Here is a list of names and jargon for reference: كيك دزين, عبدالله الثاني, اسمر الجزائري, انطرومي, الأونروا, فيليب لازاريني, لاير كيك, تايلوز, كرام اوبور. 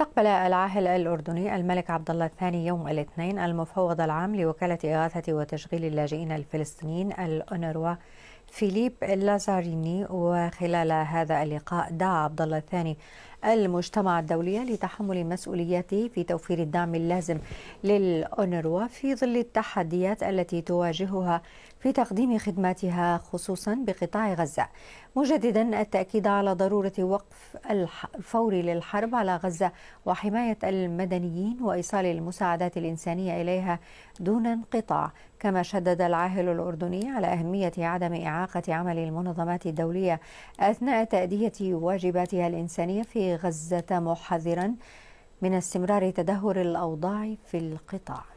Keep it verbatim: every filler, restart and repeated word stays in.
استقبل العاهل الأردني الملك عبدالله الثاني يوم الاثنين المفوض العام لوكالة إغاثة وتشغيل اللاجئين الفلسطينيين الأونروا فيليب لازاريني. وخلال هذا اللقاء دعا عبدالله الثاني المجتمع الدولي لتحمل مسؤولياته في توفير الدعم اللازم للأونروا في ظل التحديات التي تواجهها في تقديم خدماتها خصوصا بقطاع غزة، مجددا التأكيد على ضرورة وقف الفوري للحرب على غزة وحماية المدنيين وإيصال المساعدات الإنسانية إليها دون انقطاع. كما شدد العاهل الأردني على أهمية عدم إعاقة عمل المنظمات الدولية أثناء تأدية واجباتها الإنسانية في غزة، محذرا من استمرار تدهور الأوضاع في القطاع.